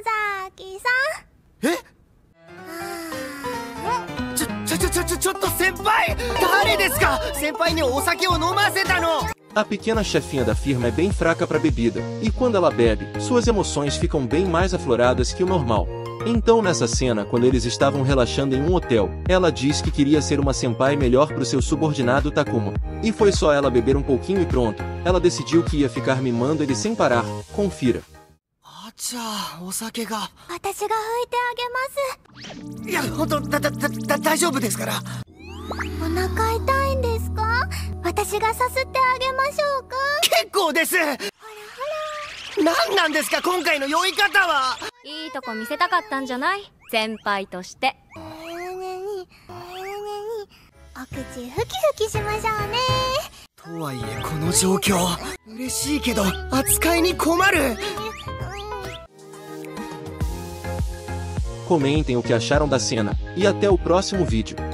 崎さん。え？あ、ちょっと先輩、誰ですか？先輩にお酒を飲ませたの。A pequena chefinha da firma é bem fraca para bebida, e quando ela bebe, suas emoções ficam bem mais afloradas que o normal. Então nessa cena, quando eles estavam relaxando em um hotel, ela diz que queria ser uma senpai melhor para o seu subordinado Takuma. E foi só ela beber um pouquinho e pronto, ela decidiu que ia ficar mimando ele sem parar, confira. じゃあ、お酒が。私が拭いてあげます。いや、ほんと、大丈夫ですから。お腹痛いんですか？私がさすってあげましょうか？結構です。ほらほら。何なんですか、今回の酔い方は。いいとこ見せたかったんじゃない？先輩として。おやねに、お口ふきふきしましょうね。とはいえ、この状況。嬉しいけど、扱いに困る。Comentem o que acharam da cena, e até o próximo vídeo.